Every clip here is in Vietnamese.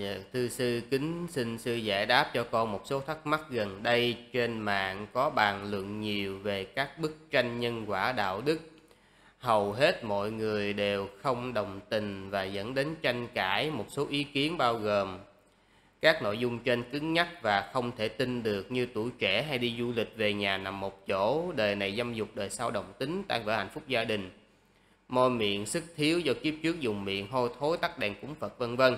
Dạ, thưa sư, kính xin sư giải đáp cho con một số thắc mắc. Gần đây trên mạng có bàn luận nhiều về các bức tranh nhân quả đạo đức. Hầu hết mọi người đều không đồng tình và dẫn đến tranh cãi. Một số ý kiến bao gồm các nội dung trên cứng nhắc và không thể tin được, như tuổi trẻ hay đi du lịch về nhà nằm một chỗ, đời này dâm dục, đời sau đồng tính, tan vỡ hạnh phúc gia đình, môi miệng sức thiếu do kiếp trước dùng miệng hôi thối, tắt đèn cúng Phật, vân vân.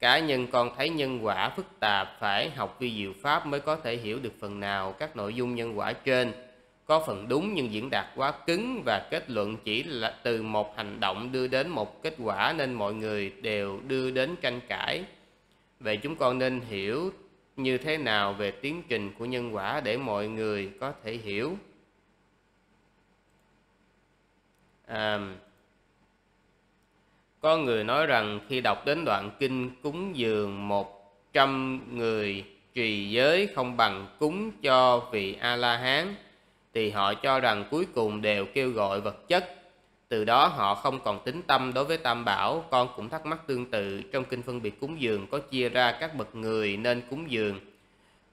Cá nhân con thấy nhân quả phức tạp, phải học vi diệu pháp mới có thể hiểu được phần nào. Các nội dung nhân quả trên có phần đúng nhưng diễn đạt quá cứng, và kết luận chỉ là từ một hành động đưa đến một kết quả, nên mọi người đều đưa đến tranh cãi. Vậy chúng con nên hiểu như thế nào về tiến trình của nhân quả để mọi người có thể hiểu? Có người nói rằng khi đọc đến đoạn kinh cúng dường 100 người trì giới không bằng cúng cho vị A-La-Hán, thì họ cho rằng cuối cùng đều kêu gọi vật chất, từ đó họ không còn tín tâm đối với Tam Bảo. Con cũng thắc mắc tương tự, trong kinh phân biệt cúng dường có chia ra các bậc người nên cúng dường.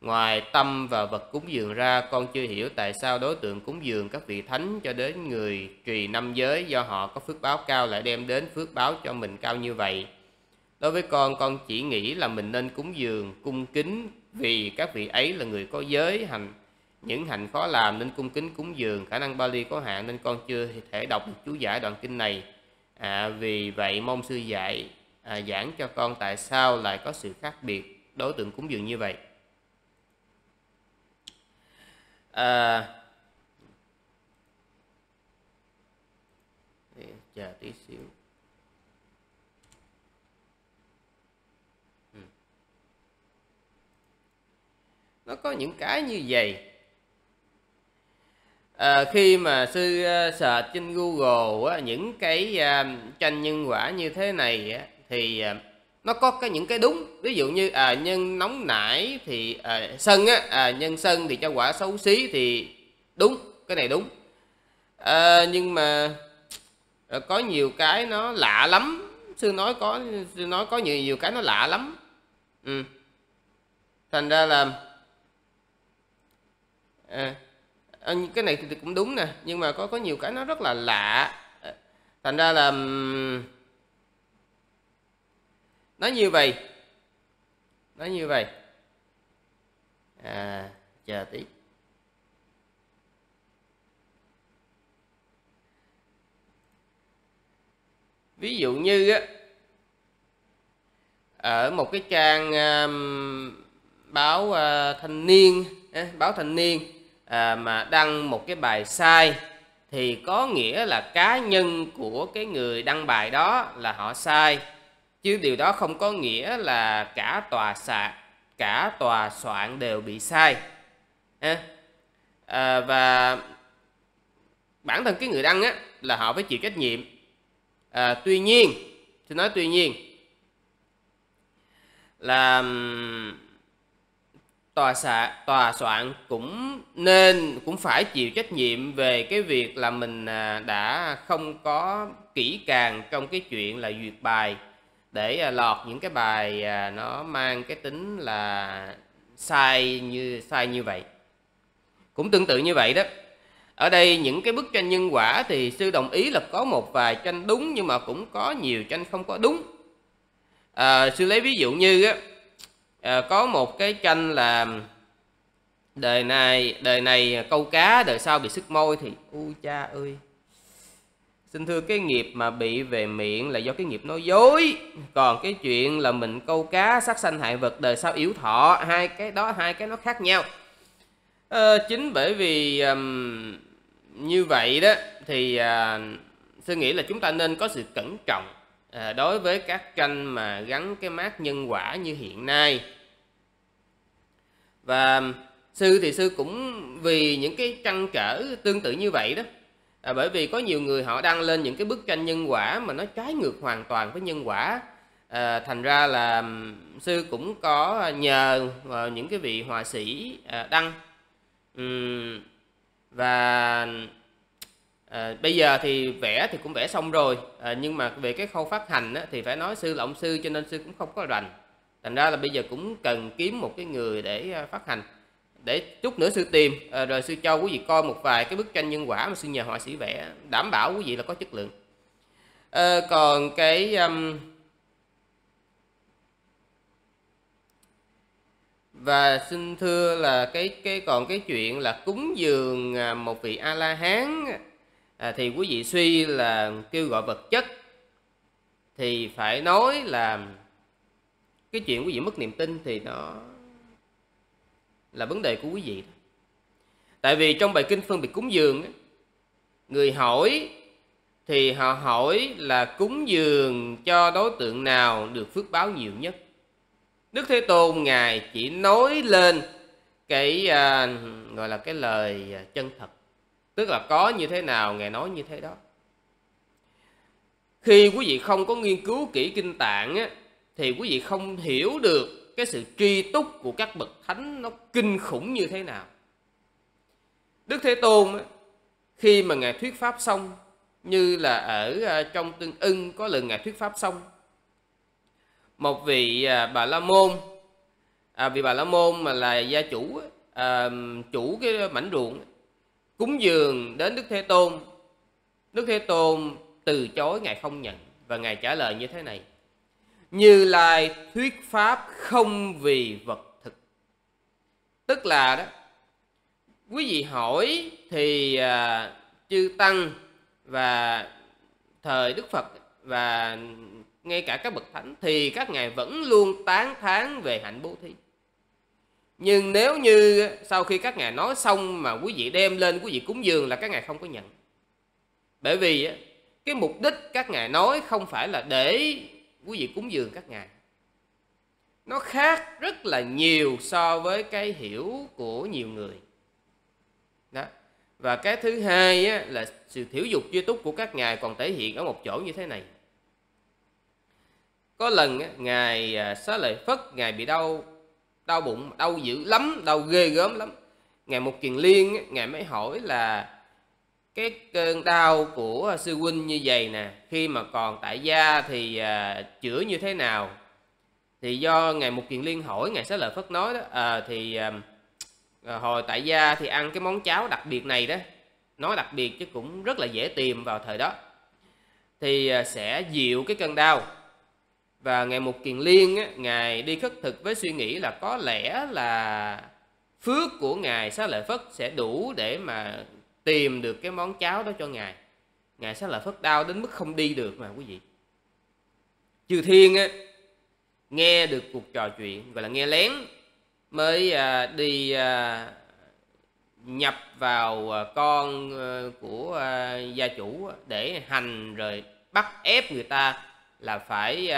Ngoài tâm và vật cúng dường ra, con chưa hiểu tại sao đối tượng cúng dường các vị thánh cho đến người trì 5 giới do họ có phước báo cao lại đem đến phước báo cho mình cao như vậy. Đối với con chỉ nghĩ là mình nên cúng dường cung kính vì các vị ấy là người có giới, những hạnh khó làm nên cung kính cúng dường. Khả năng Bali có hạn nên con chưa thể đọc được chú giải đoạn kinh này. Vì vậy mong sư dạy giảng cho con tại sao lại có sự khác biệt đối tượng cúng dường như vậy. Chờ tí xíu. Nó có những cái như vậy. Khi mà sư search trên Google những cái tranh nhân quả như thế này thì nó có những cái đúng. Ví dụ như nhân nóng nảy thì sân, nhân sân thì cho quả xấu xí thì đúng, cái này đúng. Nhưng mà có nhiều cái nó lạ lắm. Sư nói có nhiều cái nó lạ lắm. Thành ra là cái này thì cũng đúng nè, nhưng mà có nhiều cái nó rất là lạ. Thành ra là Nó như vậy. Chờ tí. Ví dụ như á, ở một cái trang báo Thanh Niên, mà đăng một cái bài sai thì có nghĩa là cá nhân của cái người đăng bài đó là họ sai, chứ điều đó không có nghĩa là cả tòa soạn đều bị sai. Và bản thân cái người đăng á, là họ phải chịu trách nhiệm. Tuy nhiên, tôi nói tuy nhiên là tòa soạn cũng phải chịu trách nhiệm về cái việc là mình đã không có kỹ càng trong cái chuyện là duyệt bài, để lọt những cái bài nó mang cái tính là sai như vậy. Cũng tương tự như vậy đó. Ở đây những cái bức tranh nhân quả thì sư đồng ý là có một vài tranh đúng, nhưng mà cũng có nhiều tranh không có đúng. Sư lấy ví dụ như á, có một cái tranh là đời này câu cá, đời sau bị sứt môi thì u cha ơi. Xin thưa, cái nghiệp mà bị về miệng là do cái nghiệp nói dối. Còn cái chuyện là mình câu cá sát sanh hại vật, đời sau yếu thọ, hai cái nó khác nhau. Chính bởi vì như vậy đó thì tôi nghĩ là chúng ta nên có sự cẩn trọng đối với các tranh mà gắn cái mác nhân quả như hiện nay. Và sư cũng vì những cái trăn trở tương tự như vậy đó. Bởi vì có nhiều người họ đăng lên những cái bức tranh nhân quả mà nó trái ngược hoàn toàn với nhân quả. Thành ra là sư cũng có nhờ những cái vị họa sĩ đăng. Và bây giờ thì vẽ thì cũng vẽ xong rồi. Nhưng mà về cái khâu phát hành á, thì phải nói sư là ông sư, cho nên sư cũng không có rành. Thành ra là bây giờ cũng cần kiếm một cái người để phát hành. Để chút nữa sư tìm, rồi sư cho quý vị coi một vài cái bức tranh nhân quả mà sư nhờ họa sĩ vẽ, đảm bảo quý vị là có chất lượng. Còn cái và xin thưa là còn cái chuyện là cúng dường một vị A-La-Hán thì quý vị suy là kêu gọi vật chất thì phải nói là cái chuyện quý vị mất niềm tin thì nó là vấn đề của quý vị. Tại vì trong bài kinh phân biệt cúng dường, người hỏi thì họ hỏi là cúng dường cho đối tượng nào được phước báo nhiều nhất. Đức Thế Tôn Ngài chỉ nói lên cái gọi là cái lời chân thật, tức là có như thế nào Ngài nói như thế đó. Khi quý vị không có nghiên cứu kỹ kinh tạng á, thì quý vị không hiểu được cái sự tri túc của các bậc thánh nó kinh khủng như thế nào. Đức Thế Tôn á, khi mà Ngài thuyết pháp xong, như là ở trong Tương Ưng có lần Ngài thuyết pháp xong, một vị Bà La Môn, vị Bà La Môn mà là gia chủ, chủ cái mảnh ruộng, cúng dường đến Đức Thế Tôn. Đức Thế Tôn từ chối, Ngài không nhận, và Ngài trả lời như thế này: Như Lai thuyết pháp không vì vật thực. Tức là đó, quý vị hỏi thì chư tăng và thời Đức Phật và ngay cả các bậc thánh thì các ngài vẫn luôn tán thán về hạnh bố thí. Nhưng nếu như sau khi các ngài nói xong mà quý vị đem lên quý vị cúng dường là các ngài không có nhận. Bởi vì cái mục đích các ngài nói không phải là để quý vị cúng dường các ngài. Nó khác rất là nhiều so với cái hiểu của nhiều người. Đó. Và cái thứ hai là sự thiểu dục duy túc của các ngài còn thể hiện ở một chỗ như thế này. Có lần Ngài Xá Lợi Phất, Ngài bị đau bụng, đau dữ lắm, đau ghê gớm lắm. Ngài Mục Kiền Liên, Ngài mới hỏi là cái cơn đau của sư huynh như vậy nè, khi mà còn tại gia thì chữa như thế nào? Thì do Ngài Mục Kiền Liên hỏi, Ngài Xá Lợi Phất nói đó, hồi tại gia thì ăn cái món cháo đặc biệt này đó, nói đặc biệt chứ cũng rất là dễ tìm vào thời đó, thì sẽ dịu cái cơn đau. Và Ngài Mục Kiền Liên, Ngài đi khất thực với suy nghĩ là có lẽ là phước của Ngài Xá Lợi Phất sẽ đủ để mà tìm được cái món cháo đó cho Ngài. Ngài Xá Lợi Phất đau đến mức không đi được mà quý vị. Chư Thiên nghe được cuộc trò chuyện, gọi là nghe lén, mới đi nhập vào con của gia chủ để hành rồi bắt ép người ta là phải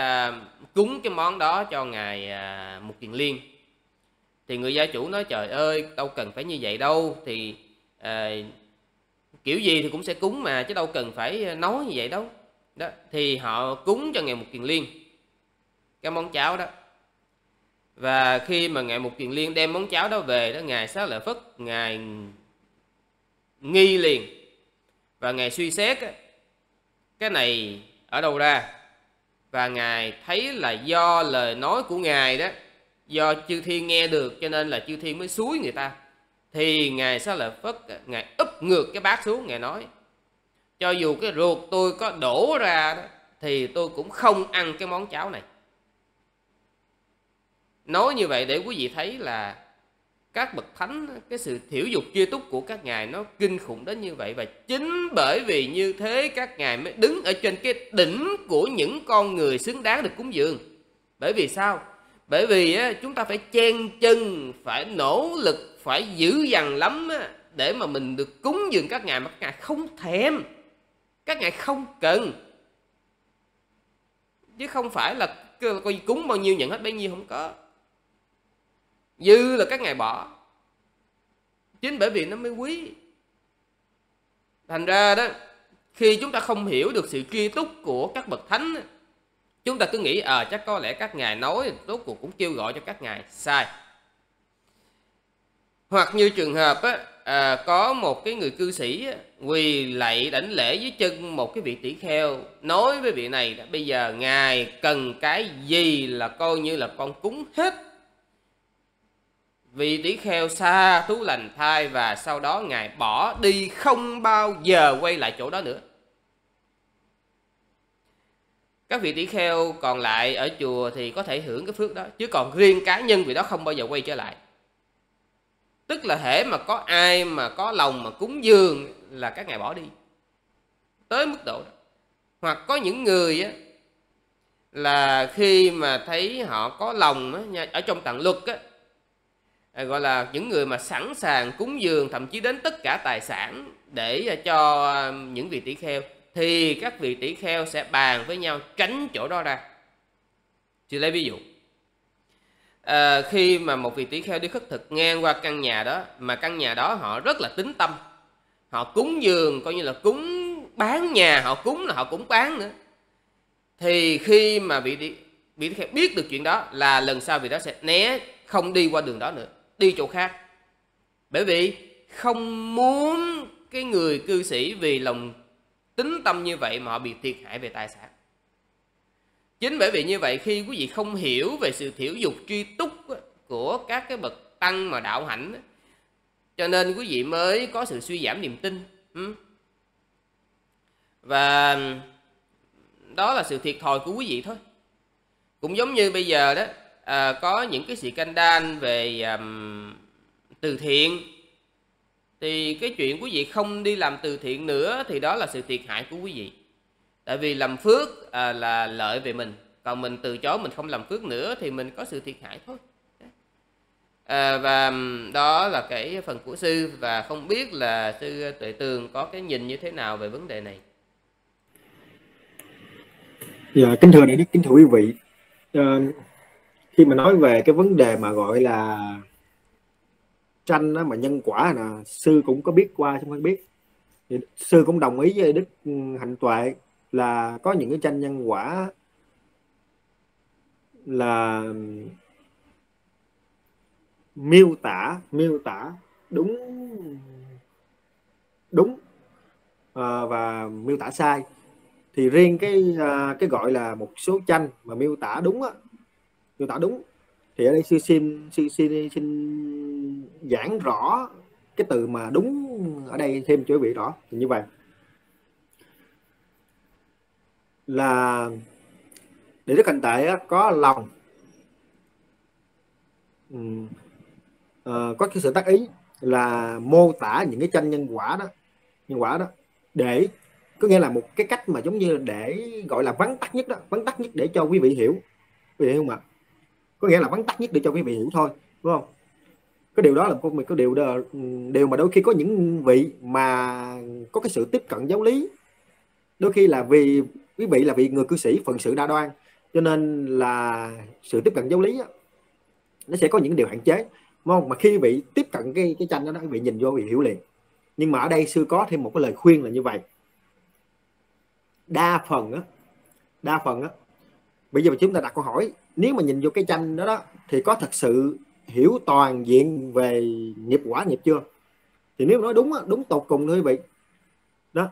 cúng cái món đó cho Ngài Mục Kiền Liên. Thì người gia chủ nói trời ơi, đâu cần phải như vậy đâu, thì kiểu gì thì cũng sẽ cúng mà, chứ đâu cần phải nói như vậy đâu. Đó, thì họ cúng cho Ngài Mục Kiền Liên cái món cháo đó. Và khi mà Ngài Mục Kiền Liên đem món cháo đó về đó, Ngài Xá Lợi Phất, Ngài nghi liền. Và Ngài suy xét cái này ở đâu ra. Và Ngài thấy là do lời nói của Ngài đó, do chư Thiên nghe được cho nên là chư Thiên mới xúi người ta. Thì Ngài Xá Lợi Phất, Ngài úp ngược cái bát xuống, Ngài nói: Cho dù cái ruột tôi có đổ ra đó, thì tôi cũng không ăn cái món cháo này. Nói như vậy để quý vị thấy là các bậc thánh, cái sự thiểu dục chia túc của các ngài nó kinh khủng đến như vậy. Và chính bởi vì như thế các ngài mới đứng ở trên cái đỉnh của những con người xứng đáng được cúng dường. Bởi vì sao? Bởi vì chúng ta phải chen chân, phải nỗ lực, phải dữ dằn lắm để mà mình được cúng dường các ngài, mà các ngài không thèm, các ngài không cần. Chứ không phải là coi cúng bao nhiêu nhận hết bấy nhiêu, không có. Dư là các ngài bỏ. Chính bởi vì nó mới quý. Thành ra đó, khi chúng ta không hiểu được sự tri túc của các bậc thánh, chúng ta cứ nghĩ chắc có lẽ các ngài nói rốt cuộc cũng kêu gọi cho các ngài. Sai. Hoặc như trường hợp có một cái người cư sĩ quỳ lạy đảnh lễ dưới chân một cái vị tỷ kheo, nói với vị này bây giờ ngài cần cái gì là coi như là con cúng hết. Vị tỷ kheo xa thú lành thai, và sau đó ngài bỏ đi không bao giờ quay lại chỗ đó nữa. Các vị tỷ kheo còn lại ở chùa thì có thể hưởng cái phước đó, chứ còn riêng cá nhân vị đó không bao giờ quay trở lại. Tức là hễ mà có ai mà có lòng mà cúng dường là các ngài bỏ đi, tới mức độ đó. Hoặc có những người á, là khi mà thấy họ có lòng á, ở trong tạng luật á, gọi là những người mà sẵn sàng cúng dường, thậm chí đến tất cả tài sản để cho những vị tỷ kheo, thì các vị tỷ kheo sẽ bàn với nhau tránh chỗ đó ra. Chị lấy ví dụ, khi mà một vị tỷ kheo đi khất thực ngang qua căn nhà đó, mà căn nhà đó họ rất là tín tâm, họ cúng dường coi như là cúng bán nhà, họ cúng là họ cũng bán nữa. Thì khi mà vị tỷ kheo biết được chuyện đó là lần sau vị đó sẽ né, không đi qua đường đó nữa, đi chỗ khác. Bởi vì không muốn cái người cư sĩ vì lòng tín tâm như vậy mà họ bị thiệt hại về tài sản. Chính bởi vì như vậy, khi quý vị không hiểu về sự thiểu dục tri túc của các cái bậc tăng mà đạo hạnh, cho nên quý vị mới có sự suy giảm niềm tin. Và đó là sự thiệt thòi của quý vị thôi. Cũng giống như bây giờ đó, có những cái scandal về từ thiện, thì cái chuyện quý vị không đi làm từ thiện nữa thì đó là sự thiệt hại của quý vị. Tại vì làm phước là lợi về mình, còn mình từ chối mình không làm phước nữa thì mình có sự thiệt hại thôi. Và đó là cái phần của sư, và không biết là sư Tuệ Tường có cái nhìn như thế nào về vấn đề này? Dạ, kính thưa đại đức, kính thưa quý vị, khi mà nói về cái vấn đề mà gọi là tranh đó, mà nhân quả nè, sư cũng có biết qua chứ không biết. Thì sư cũng đồng ý với đức Hạnh Tuệ là có những cái tranh nhân quả là miêu tả đúng và miêu tả sai. Thì riêng cái gọi là một số tranh mà miêu tả đúng á, miêu tả đúng, thì ở đây sư xin giảng rõ cái từ mà đúng ở đây thêm cho quý vị rõ. Thì như vậy là để đức Hạnh Tuệ có lòng có cái sự tác ý là mô tả những cái tranh nhân quả đó để có nghĩa là một cái cách mà giống như để gọi là vắn tắt nhất để cho quý vị hiểu, quý vị hiểu không ạ? Có nghĩa là vắn tắt nhất để cho quý vị hiểu thôi, đúng không? Cái điều đó là mình có điều mà đôi khi có những vị mà có cái sự tiếp cận giáo lý, đôi khi là vì quý vị là vì người cư sĩ phận sự đa đoan, cho nên là sự tiếp cận giáo lý đó, nó sẽ có những điều hạn chế, đúng không? Mà khi vị tiếp cận cái tranh đó, quý vị nhìn vô vị hiểu liền. Nhưng mà ở đây sư có thêm một cái lời khuyên là như vậy. Đa phần á, bây giờ chúng ta đặt câu hỏi, nếu mà nhìn vô cái tranh đó thì có thật sự hiểu toàn diện về nghiệp quả nghiệp chưa? Thì nếu nói đúng tột cùng thôi quý vị đó.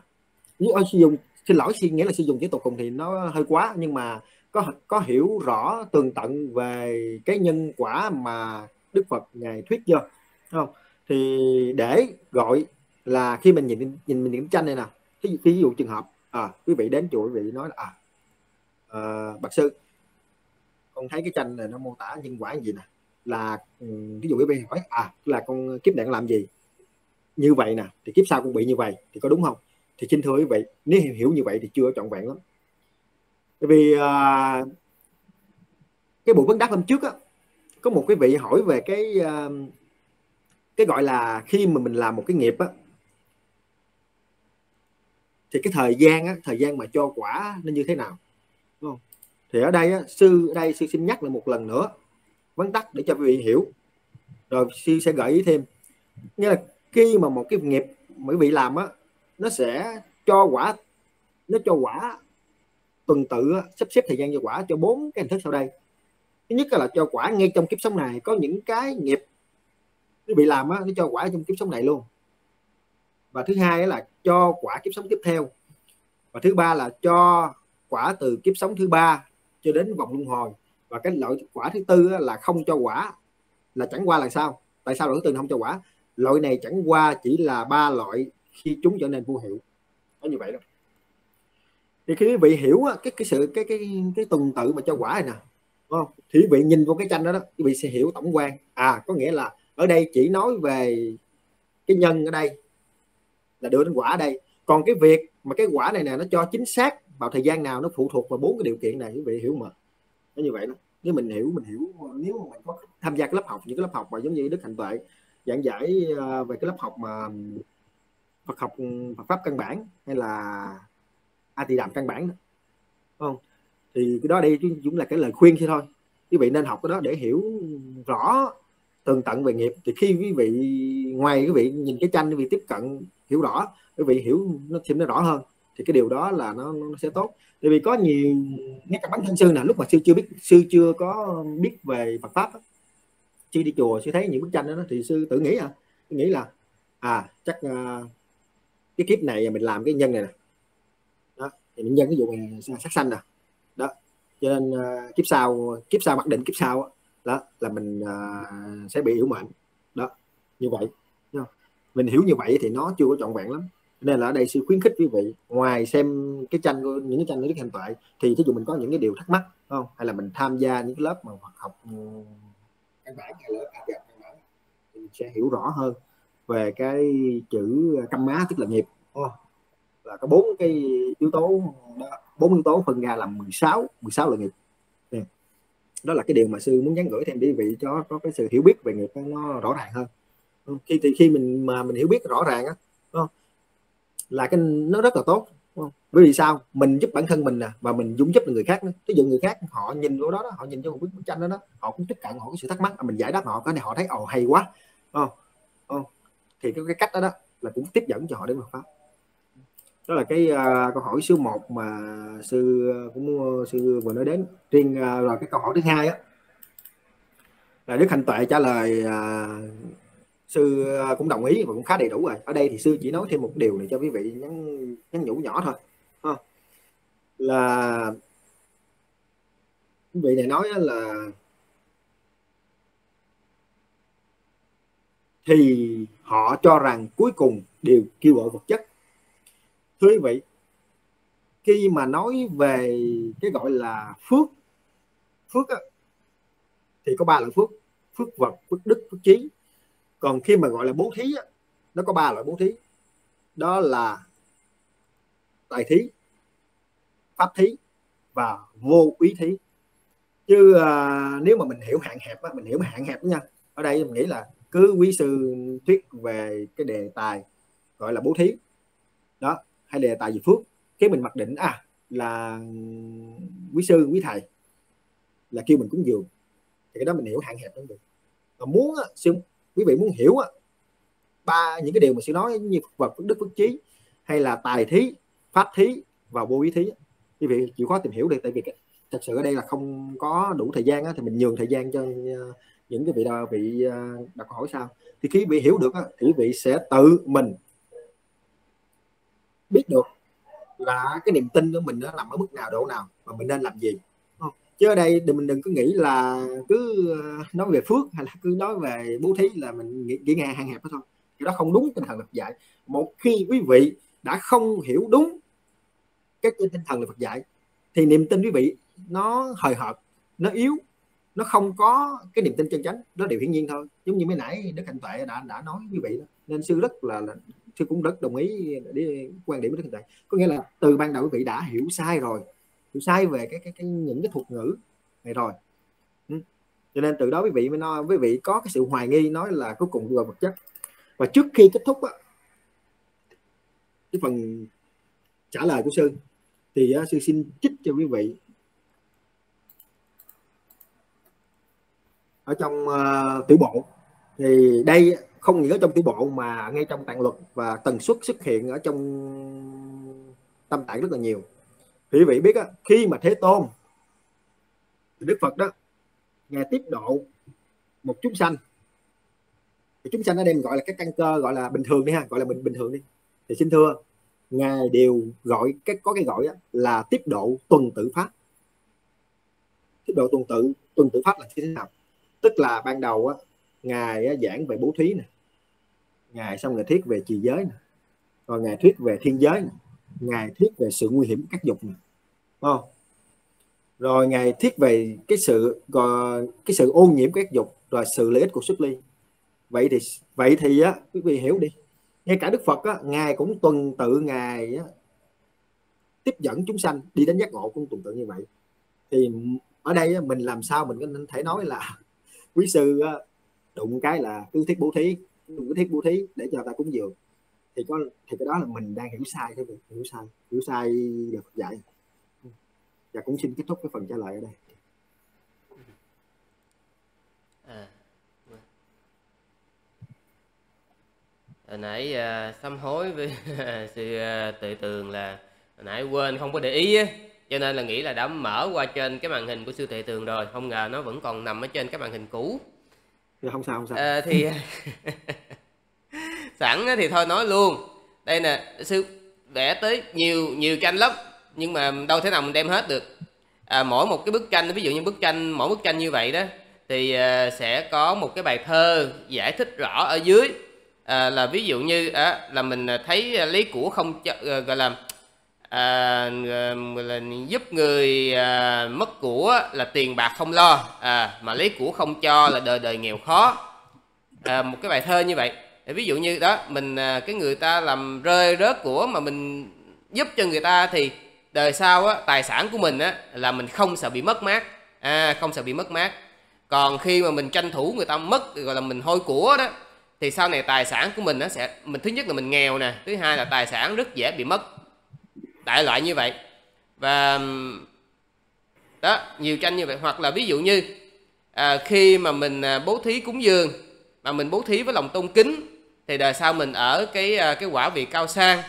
Nếu ai sử dụng, xin lỗi, nghĩa là sử dụng chữ tột cùng thì nó hơi quá, nhưng mà có hiểu rõ tường tận về cái nhân quả mà Đức Phật ngài thuyết chưa, không? Thì để gọi là khi mình nhìn những tranh này nè, ví dụ trường hợp quý vị đến chùa, quý vị nói là bạch sư, con thấy cái tranh này nó mô tả nhân quả gì nè, là ví dụ quý vị hỏi là con kiếp này con làm gì như vậy nè, thì kiếp sau cũng bị như vậy thì có đúng không? Thì xin thưa quý vị, nếu hiểu như vậy thì chưa trọn vẹn lắm. Tại vì cái buổi vấn đáp hôm trước á, có một cái vị hỏi về cái gọi là khi mà mình làm một cái nghiệp á, thì cái thời gian mà cho quả nó như thế nào, đúng không? Thì ở đây á, sư xin nhắc lại một lần nữa, vắn tắt để cho quý vị hiểu, rồi sư sẽ gợi ý thêm. Nghĩa là khi mà một cái nghiệp mà quý vị làm á, nó sẽ cho quả, nó cho quả tuần tự, sắp xếp thời gian cho quả cho 4 cái hình thức sau đây. Thứ nhất là cho quả ngay trong kiếp sống này, có những cái nghiệp nó bị làm á, nó cho quả trong kiếp sống này luôn. và thứ hai là cho quả kiếp sống tiếp theo, và thứ ba là cho quả từ kiếp sống thứ ba cho đến vòng luân hồi, và cái loại quả thứ tư là không cho quả. Là chẳng qua là sao? Tại sao loại thứ tư không cho quả? Loại này chẳng qua chỉ là ba loại khi chúng trở nên vô hiệu. Nói như vậy đó. Thì khi quý vị hiểu cái tuần tự mà cho quả này nè, không? Thì quý vị nhìn vô cái tranh đó đó, quý vị sẽ hiểu tổng quan. À, có nghĩa là ở đây chỉ nói về cái nhân ở đây là đưa đến quả ở đây. Còn cái việc mà cái quả này nè nó cho chính xác vào thời gian nào nó phụ thuộc vào bốn cái điều kiện này, quý vị hiểu mà. Nó như vậy đó. Nếu mình hiểu, nếu mà mình có tham gia cái lớp học, những cái lớp học mà giống như Đức Hạnh Tuệ giảng giải về cái lớp học mà Phật học Phật pháp căn bản hay là A Tỳ Đàm căn bản đó. Đúng không? Thì cái đó đây cũng là cái lời khuyên thôi. Quý vị nên học cái đó để hiểu rõ tường tận về nghiệp, thì khi quý vị ngoài quý vị nhìn cái tranh, quý vị tiếp cận hiểu rõ, quý vị hiểu nó thêm nó rõ hơn, thì cái điều đó là nó sẽ tốt. Tại vì có nhiều, ngay cả bản thân sư là lúc mà sư chưa có biết về Phật pháp đó, sư đi chùa sư thấy những bức tranh đó thì sư tự nghĩ là chắc cái kiếp này mình làm cái nhân này nè, đó thì mình nhân cái vụ này sát sanh nè, đó cho nên kiếp sau mặc định kiếp sau đó là mình sẽ bị hiểu mệnh đó, như vậy không? Mình hiểu như vậy thì nó chưa có trọn vẹn lắm, nên là ở đây sư khuyến khích quý vị ngoài xem cái tranh của những cái tranh của Đức Hạnh Tuệ, thì thí dụ mình có những cái điều thắc mắc không, hay là mình tham gia những cái lớp mà học căn bản hay lớp A Tỳ Đàm căn bản, mình sẽ hiểu rõ hơn về cái chữ Câm Má tức là nghiệp, là có bốn cái yếu tố, bốn yếu tố phân ra là 16 là nghiệp. Đó là cái điều mà sư muốn nhắn gửi thêm quý vị cho có cái sự hiểu biết về nghiệp nó rõ ràng hơn. Khi mình hiểu biết rõ ràng á là cái nó rất là tốt, đúng không? Bởi vì sao? Mình giúp bản thân mình nè, và mình cũng giúp người khác nữa. Ví dụ người khác họ nhìn vô đó, họ nhìn vô một bức tranh đó, họ cũng tiếp cận, họ có sự thắc mắc, mình giải đáp họ, cái này họ thấy ồ hay quá, thì cái cách đó là cũng tiếp dẫn cho họ đến Phật pháp. Đó là cái câu hỏi số 1 mà sư vừa nói đến. Riêng rồi cái câu hỏi thứ hai á là Đức Hạnh Tuệ trả lời sư cũng đồng ý và cũng khá đầy đủ rồi. Ở đây thì sư chỉ nói thêm một điều này cho quý vị nhắn nhủ nhỏ thôi. Là quý vị này nói là thì họ cho rằng cuối cùng đều kêu gọi vật chất. Thưa quý vị, khi mà nói về cái gọi là phước thì có ba loại phước: phước vật, phước đức, phước trí. Còn khi mà gọi là bố thí nó có ba loại bố thí, đó là tài thí, pháp thí và vô úy thí. Chứ nếu mà mình hiểu hạn hẹp nha, ở đây mình nghĩ là cứ quý sư thuyết về cái đề tài gọi là bố thí đó, hay đề tài về phước, cái mình mặc định là quý sư quý thầy là kêu mình cúng dường, thì cái đó mình hiểu hạn hẹp cũng được. Còn muốn quý vị muốn hiểu ba những cái điều mà sư nói như Phật vật, Phật đức, Phật trí hay là tài thí, pháp thí và vô úy thí, quý vị chịu khó tìm hiểu đi. Tại vì thật sự ở đây là không có đủ thời gian thì mình nhường thời gian cho những cái vị đó bị đặt câu hỏi sau. Thì khi bị hiểu được thì quý vị sẽ tự mình biết được là cái niềm tin của mình nó nằm ở mức nào, độ nào và mình nên làm gì. Chứ ở đây mình đừng có nghĩ là cứ nói về phước hay là cứ nói về bố thí là mình nghĩ nghe hạn hẹp đó thôi. Cái đó không đúng tinh thần Phật dạy. Một khi quý vị đã không hiểu đúng cái tinh thần Phật dạy thì niềm tin quý vị nó hời hợt, nó yếu, nó không có cái niềm tin chân chánh. Đó điều hiển nhiên thôi. Giống như mới nãy Đức Hạnh Tuệ đã nói quý vị đó. Nên sư rất là sư cũng rất đồng ý để quan điểm với Đức Hạnh Tuệ. Có nghĩa là từ ban đầu quý vị đã hiểu sai rồi, về cái những cái thuật ngữ này rồi, cho nên từ đó quý vị mới nói, quý vị có cái sự hoài nghi nói là cuối cùng là vật chất. Và trước khi kết thúc cái phần trả lời của sư thì sư xin trích cho quý vị ở trong tiểu bộ. Thì đây không những ở trong tiểu bộ mà ngay trong tạng luật và tần suất xuất hiện ở trong tâm tạng rất là nhiều. Quý vị biết khi mà Thế Tôn Đức Phật đó ngài tiếp độ một chúng sanh, thì chúng sanh ở đây mình gọi là cái căn cơ, gọi là bình thường đi ha, gọi là bình thường đi. Thì xin thưa, Ngài đều gọi, có cái gọi là tiếp độ tuần tự Pháp. Tiếp độ tuần tự Pháp là như thế nào? Tức là ban đầu á, Ngài giảng về bố thí nè, Ngài xong Ngài thuyết về trì giới nè, rồi Ngài thuyết về thiên giới nè, Ngài thuyết về sự nguy hiểm của các dục nè, không? Rồi Ngài thuyết về cái sự ô nhiễm của các dục, rồi sự lợi ích của xuất ly. Vậy thì á, quý vị hiểu đi. Ngay cả Đức Phật á, Ngài cũng tuần tự Ngài á, tiếp dẫn chúng sanh đi đến giác ngộ cũng tuần tự như vậy. Thì ở đây á, mình làm sao mình có thể nói là quý sư á, đụng cái là cứ thuyết bố thí, để cho ta cúng dường, thì cái đó là mình đang hiểu sai thôi, hiểu sai về Phật dạy. Và cũng xin kết thúc cái phần trả lời ở đây. Hồi nãy sám hối với sư Tuệ Tường là hồi nãy quên không có để ý á, cho nên là nghĩ là đã mở qua trên cái màn hình của sư Tuệ Tường rồi, không ngờ nó vẫn còn nằm ở trên cái màn hình cũ. Không sao, không sao. Thì sẵn thì thôi nói luôn. Đây nè, sư vẽ tới nhiều tranh lắm, nhưng mà đâu thể nào mình đem hết được. Mỗi một cái bức tranh, ví dụ như bức tranh, mỗi bức tranh như vậy đó, thì sẽ có một cái bài thơ giải thích rõ ở dưới. Là ví dụ như là mình thấy lấy của không gọi là, giúp người mất của là tiền bạc không lo, mà lấy của không cho là đời đời nghèo khó. Một cái bài thơ như vậy, ví dụ như đó mình cái người ta làm rơi rớt của mà mình giúp cho người ta, thì đời sau á, tài sản của mình á, là mình không sợ bị mất mát, không sợ bị mất mát. Còn khi mà mình tranh thủ người ta mất, gọi là mình hôi của đó, thì sau này tài sản của mình nó sẽ, thứ nhất là mình nghèo nè, thứ hai là tài sản rất dễ bị mất, đại loại như vậy. Và đó, nhiều tranh như vậy. Hoặc là ví dụ như khi mà mình bố thí cúng dường mà mình bố thí với lòng tôn kính, thì đời sau mình ở cái quả vị cao sang.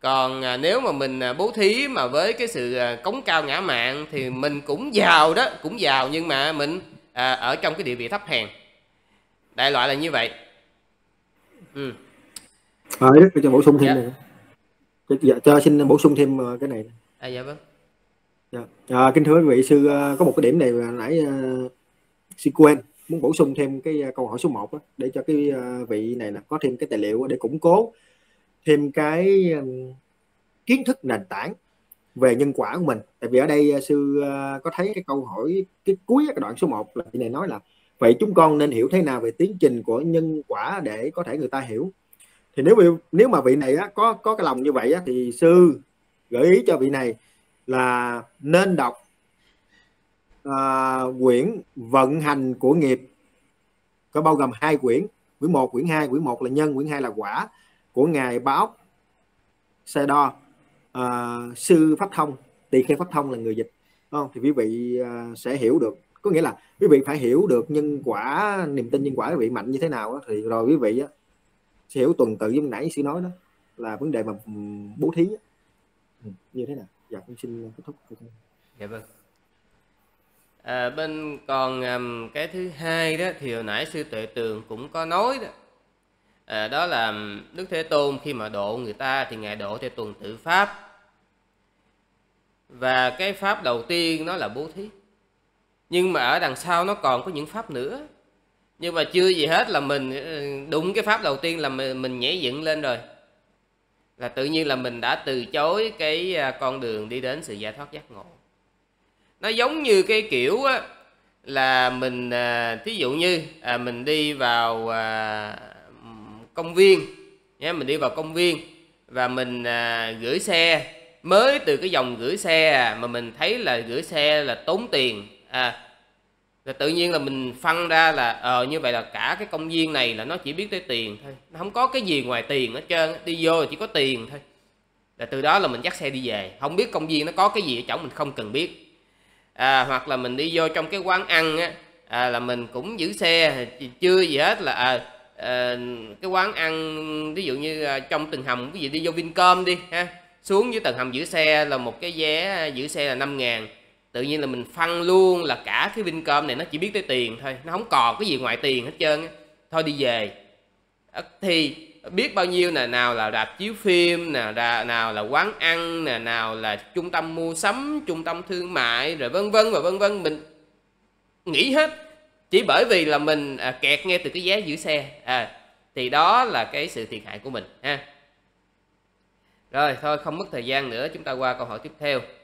Còn nếu mà mình bố thí mà với cái sự cống cao ngã mạn, thì mình cũng giàu đó, cũng giàu, nhưng mà mình ở trong cái địa vị thấp hèn, đại loại là như vậy. Tôi cho bổ sung thêm này. Dạ, cho xin bổ sung thêm cái này. Dạ vâng. Dạ. Kính thưa quý vị, sư có một cái điểm này mà nãy sư quên, muốn bổ sung thêm cái câu hỏi số 1 để cho cái vị này là có thêm cái tài liệu để củng cố thêm cái kiến thức nền tảng về nhân quả của mình. Tại vì ở đây sư có thấy cái câu hỏi cái cuối cái đoạn số 1 là vị này nói là vậy chúng con nên hiểu thế nào về tiến trình của nhân quả để có thể người ta hiểu. Thì nếu mà vị này á, có cái lòng như vậy á, thì sư gợi ý cho vị này là nên đọc quyển Vận Hành Của Nghiệp, có bao gồm 2 quyển, quyển 1, quyển 2. Quyển 1 là nhân, quyển 2 là quả, của Ngài Báo Xe Đo, sư Pháp Thông, Tỳ Khai Pháp Thông là người dịch. Đúng không? Thì quý vị sẽ hiểu được. Có nghĩa là quý vị phải hiểu được nhân quả, niềm tin nhân quả quý vị mạnh như thế nào đó, thì rồi quý vị á, sẽ hiểu tuần tự như nãy sư nói đó, là vấn đề mà bố thí như thế nào. Dạ, cũng xin kết thúc. Dạ vâng. Bên còn cái thứ hai đó thì hồi nãy sư Tuệ Tường cũng có nói đó, đó là Đức Thế Tôn khi mà độ người ta thì Ngài độ theo tuần tự Pháp. Và cái Pháp đầu tiên nó là bố thí, nhưng mà ở đằng sau nó còn có những pháp nữa. Nhưng mà chưa gì hết là mình đụng cái pháp đầu tiên là mình nhảy dựng lên rồi, là tự nhiên là mình đã từ chối cái con đường đi đến sự giải thoát giác ngộ. Nó giống như cái kiểu á, là mình thí dụ như mình đi vào công viên, mình đi vào công viên và mình gửi xe. Mới từ cái dòng gửi xe mà mình thấy là gửi xe là tốn tiền, là tự nhiên là mình phân ra là như vậy là cả cái công viên này là nó chỉ biết tới tiền thôi, nó không có cái gì ngoài tiền hết trơn, đi vô chỉ có tiền thôi. Là từ đó là mình dắt xe đi về, không biết công viên nó có cái gì ở chỗ mình không cần biết. Hoặc là mình đi vô trong cái quán ăn á, là mình cũng giữ xe, chưa gì hết là cái quán ăn, ví dụ như trong tầng hầm, cái gì đi vô Vincom đi ha, xuống dưới tầng hầm giữ xe là một cái vé giữ xe là 5.000. Tự nhiên là mình phân luôn là cả cái Vincom này nó chỉ biết tới tiền thôi, nó không còn cái gì ngoài tiền hết trơn, thôi đi về. Thì biết bao nhiêu nè, nào là rạp chiếu phim nè, nào là quán ăn nè, nào là trung tâm mua sắm, trung tâm thương mại, rồi vân vân và vân vân. Mình nghĩ hết chỉ bởi vì là mình kẹt nghe từ cái giá giữ xe, thì đó là cái sự thiệt hại của mình ha. Rồi thôi, không mất thời gian nữa, chúng ta qua câu hỏi tiếp theo.